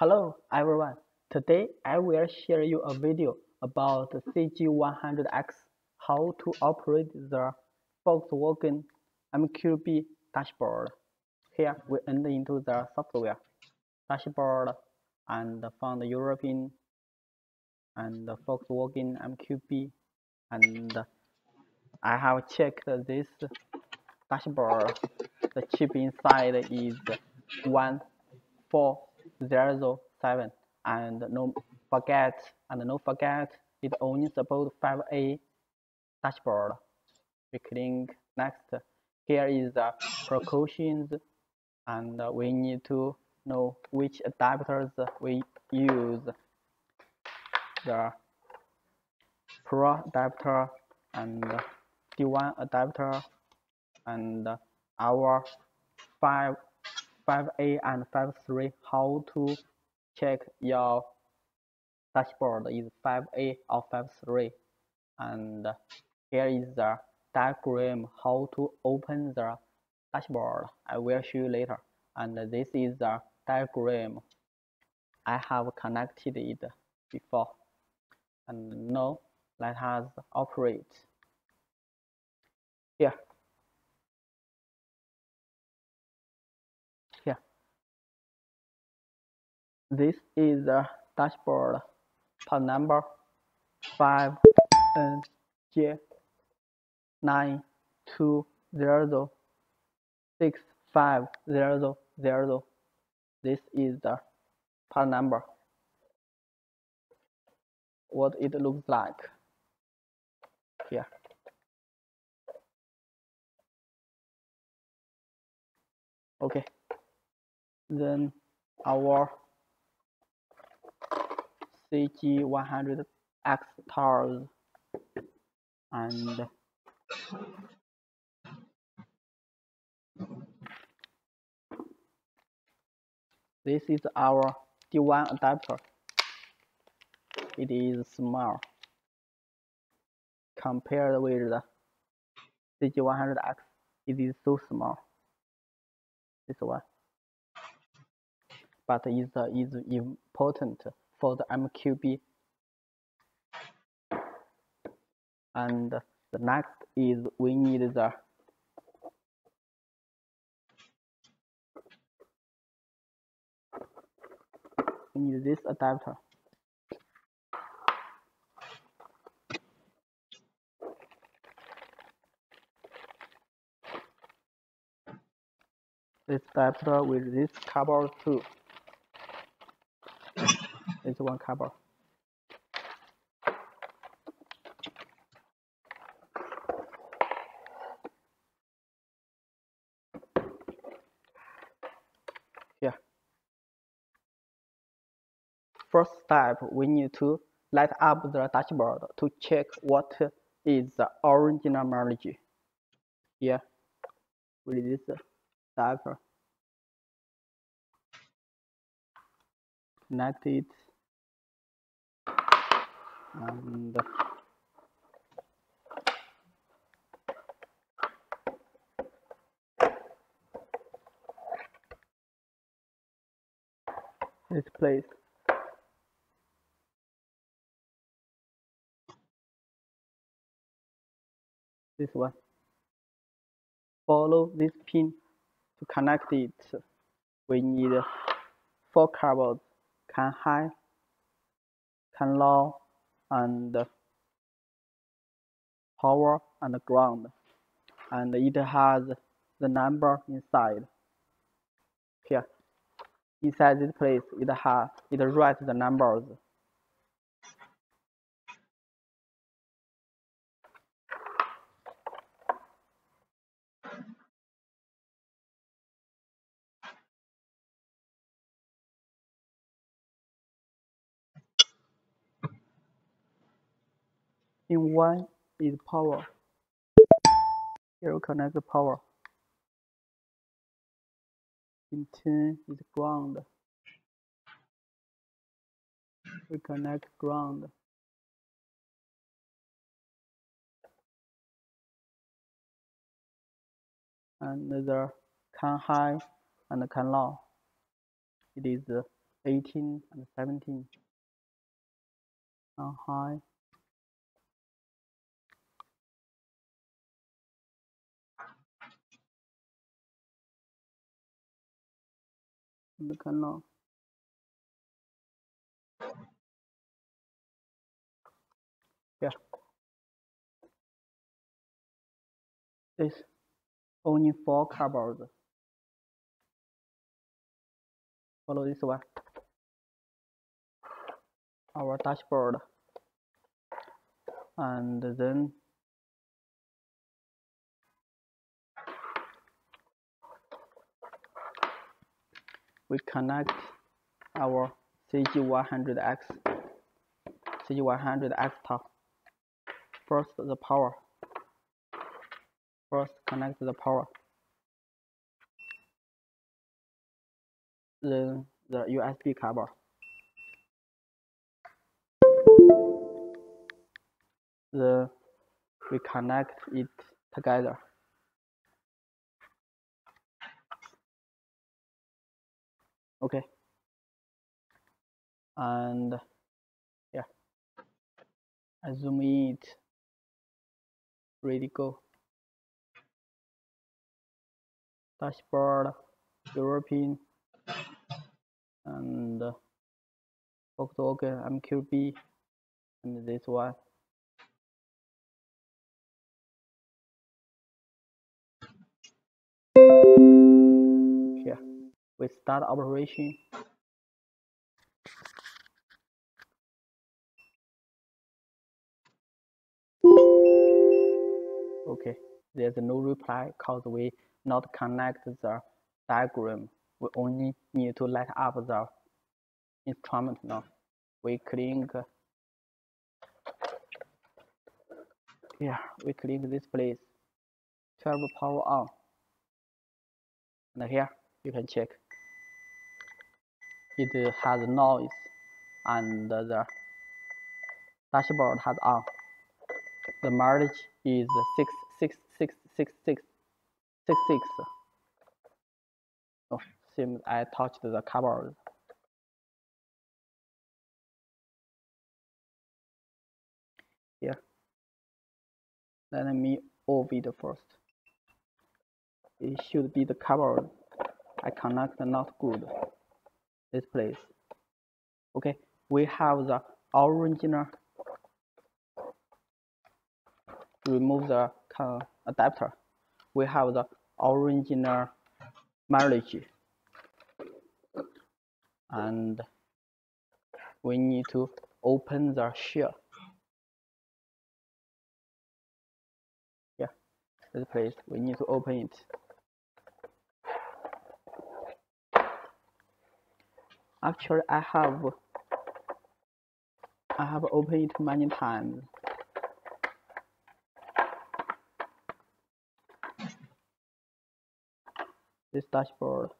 Hello everyone, today I will share you a video about CG100X, how to operate the Volkswagen MQB dashboard. Here we enter into the software, dashboard, and found European and Volkswagen MQB, and I have checked this dashboard. The chip inside is 1407, and no forget it only supports 5A dashboard. We click next. Here is the precautions, and we need to know which adapters we use. The Pro adapter and D1 adapter, and our 5A and 5.3. How to check your dashboard is 5A or 5.3. And here is the diagram how to open the dashboard. I will show you later. And this is the diagram. I have connected it before. And now let us operate. Here. This is the dashboard, part number 5NG 920 650C. This is the part number. What it looks like here. Okay, then our CG100X tiles, and this is our D1 adapter. It is small compared with the CG100X. It is so small. This one, but it is important for the MQB. And the next is we need the this adapter. This adapter with this cable too. It's one cable. Here. First step, we need to light up the dashboard to check what is the original energy. Here, with this adapter, connect it, and this place. This one. Follow this pin. To connect it, we need 4 cables, can high, can low, and power and ground. And it has the number inside. Here, inside this place, it writes the numbers. In one is power. Here we connect the power. In 10 is ground. We connect ground. And the can high and can low. It is 18 and 17 on high. Look at now. Yeah. It's only 4 cardboard. Follow this one. Our dashboard. And then we connect our CG100X, CG100X top. First the power. First connect the power. Then the USB cable. Then we connect it together. Okay, and yeah, I zoom in it, ready go. Dashboard, European, and Volkswagen MQB, and this one. We start operation. Okay, there's no reply because we not connect the diagram. We only need to light up the instrument now. We click. Yeah, we click this place. Turn the power on. And here you can check. It has noise and the dashboard has on. The mileage is 6666. Oh, seems I touched the cupboard. Yeah. Let me move it first. It should be the cupboard. I connect not good. This place. Okay, we have the original. Remove the adapter. We have the original mileage, and we need to open the shell. Yeah, this place we need to open it. Actually, I have opened it many times. This dashboard.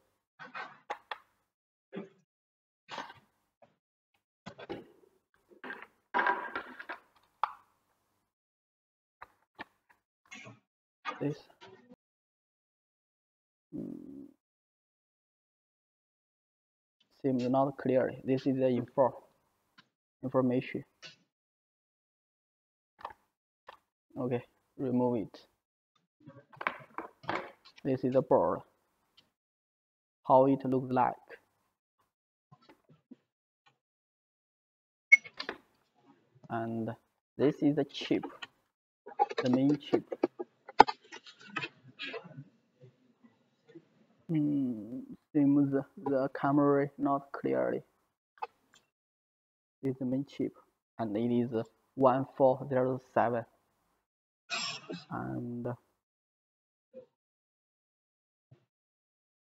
This. Seems not clear. This is the information. Okay, remove it. This is the board. How it looks like. And this is the chip, the main chip. Seems the camera not clearly. It's the main chip, and it is 1407. And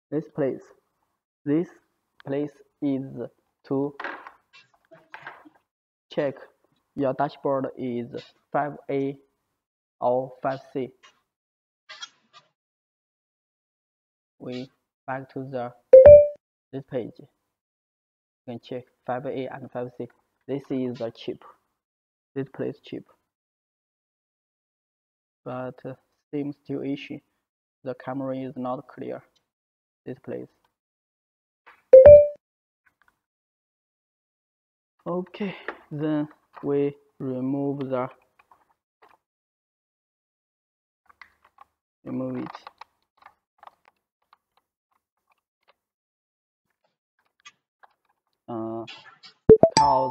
this place is to check your dashboard is 5A or 5C. We back to this page. You can check 5A and 5C. This is the chip. This place chip. But same situation. The camera is not clear. This place. Okay, then we remove it. Because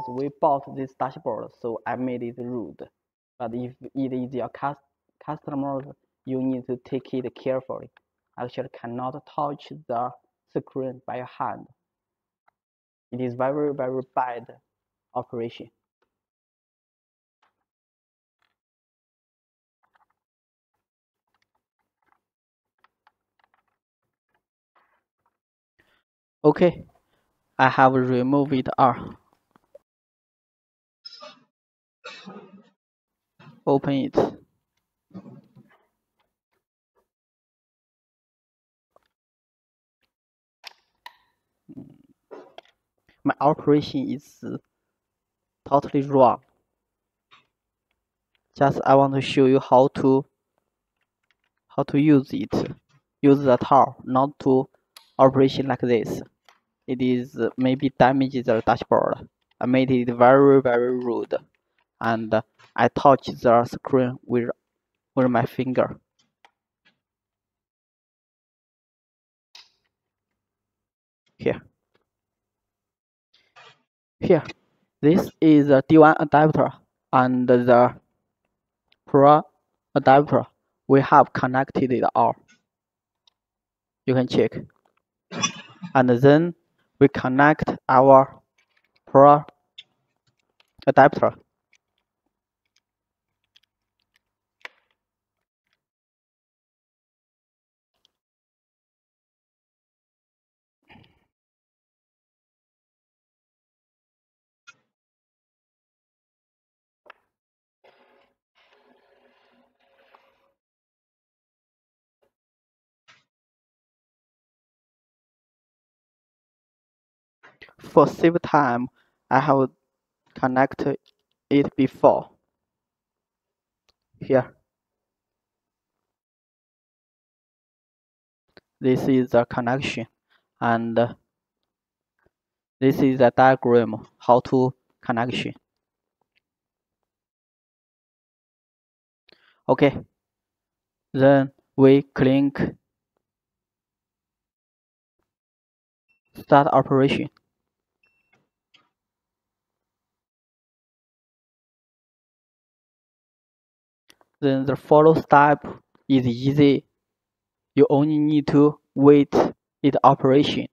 we bought this dashboard, so I made it rude. But if it is your customer, you need to take it carefully. Actually, cannot touch the screen by your hand. It is very, very bad operation. Okay, I have removed it all. Open it. My operation is totally wrong. Just I want to show you how to use it. Use the tool, not to operation like this. It is maybe damages the dashboard. I made it very, very rude, and I touch the screen with my finger. Here, this is the D1 adapter and the Pro adapter. We have connected it all. You can check, and then we connect our Pro adapter. For save time, I have connected it before. Here, this is the connection, and this is a diagram how to connection. Okay, then we click start operation. Then the follow step is easy. You only need to wait its operation,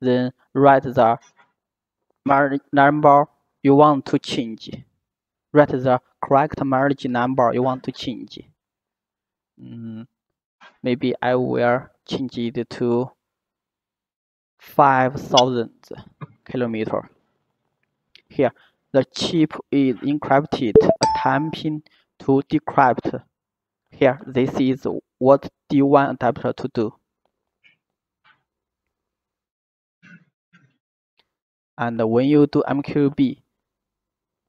then write the marriage number you want to change. Write the correct marriage number you want to change. Maybe I will change it to 5,000 kilometers. Here, the chip is encrypted, attempting to decrypt. Here, this is what D1 adapter to do. And when you do MQB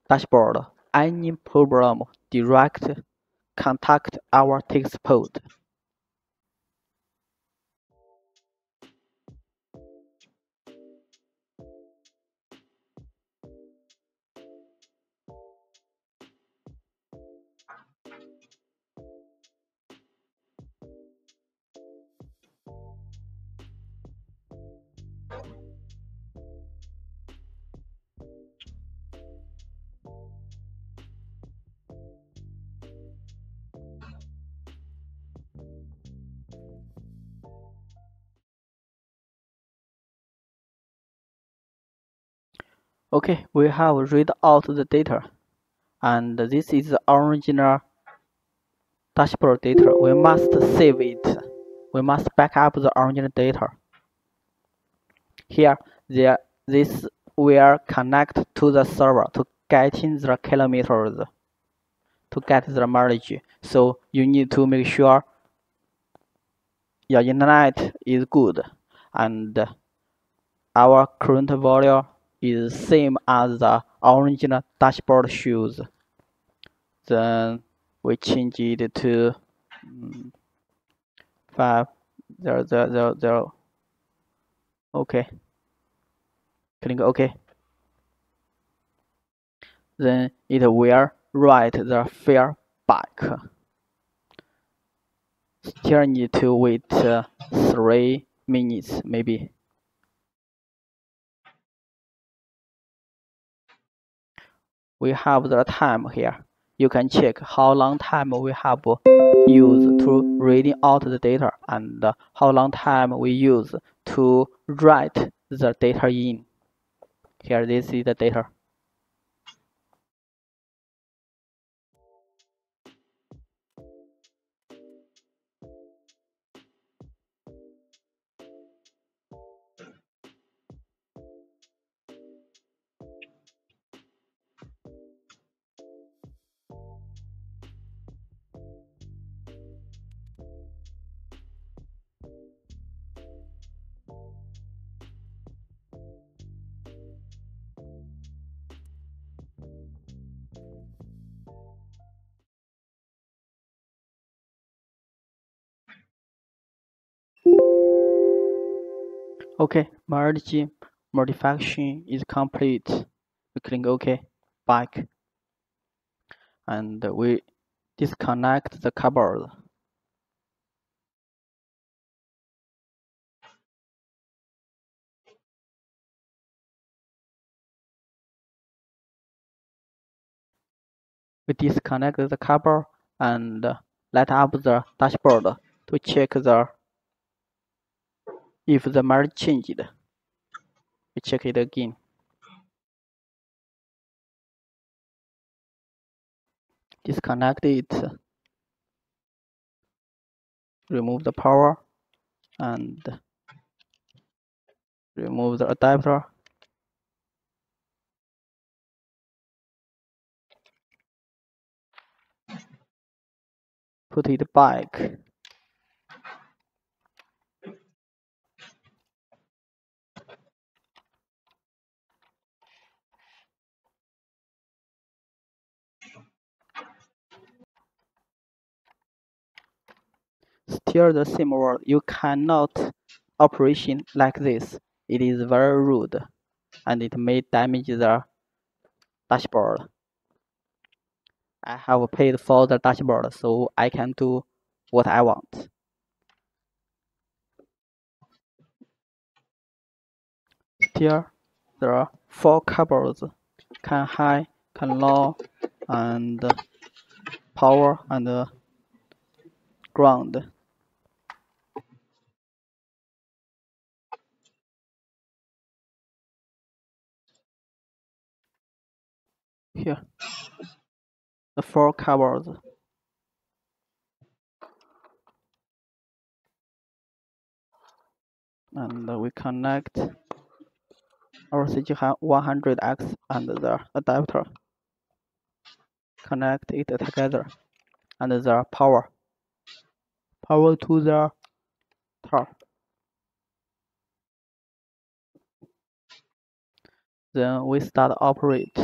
dashboard, any problem direct contact our tech support. Okay, we have read out the data, and this is the original dashboard data. We must save it. We must back up the original data. Here, this will connect to the server to get in the kilometers, to get the mileage. So you need to make sure your internet is good, and our current value is same as the original dashboard shows. Then we change it to 5000. Okay, click OK. then it will ride the fare back. Still need to wait 3 minutes maybe. We have the time here. You can check how long time we have used to reading out the data and how long time we use to write the data in. Here, this is the data. Okay, merge modification is complete. We click OK, back, and we disconnect the cable. We disconnect the cable and light up the dashboard to check the if the merge changed. We check it again. Disconnect it. Remove the power and remove the adapter. Put it back. Still the same word. You cannot operation like this. It is very rude, and it may damage the dashboard. I have paid for the dashboard, so I can do what I want. Still, there are 4 cables: can high, can low, and power and ground. Here, the 4 cables. And we connect our CG100X and the adapter. Connect it together and the power. Power to the top. Then we start operate.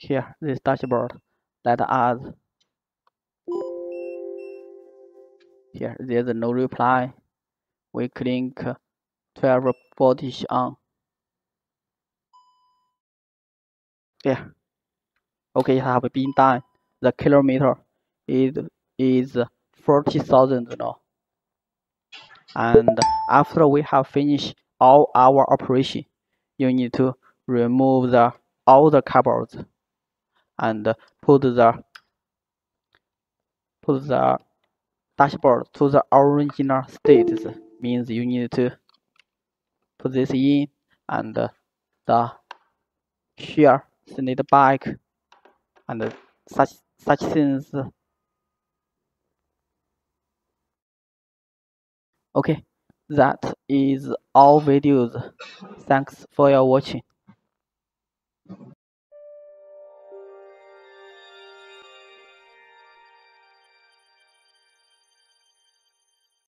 Here, this dashboard, let us. Here, there's no reply. We click 12 voltage on. Yeah. Okay, it has been done. The kilometer is 40,000 now. And after we have finished all our operation, you need to remove all the cables and put the dashboard to the original states. Means you need to put this in and the here send it back and such things. Okay, that is all videos. Thanks for your watching.